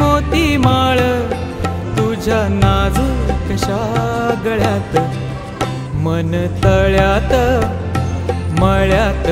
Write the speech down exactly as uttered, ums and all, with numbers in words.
मोती माळ तुझ्या नाजूक शागळ्यात मन तळ्यात मळ्यात।